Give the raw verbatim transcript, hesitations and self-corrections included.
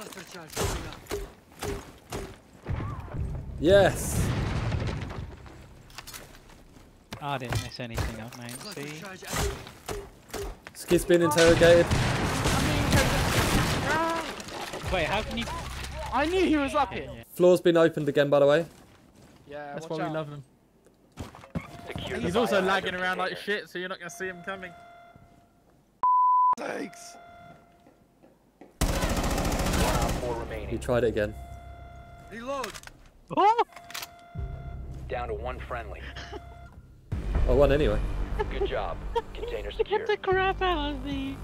Cluster charge coming up. Yes. Oh, I didn't miss anything up, mate. See? Skid's been interrogated. Wait, how can you? I knew he was up here. Yeah, yeah. Floor's been opened again, by the way. Yeah, that's why we love him. He's also lagging around like shit, so you're not gonna see him coming. Thanks. He tried it again. Reload. Oh. Down to one friendly. Oh, one anyway. Good job. Container secure. Get the crap out of me.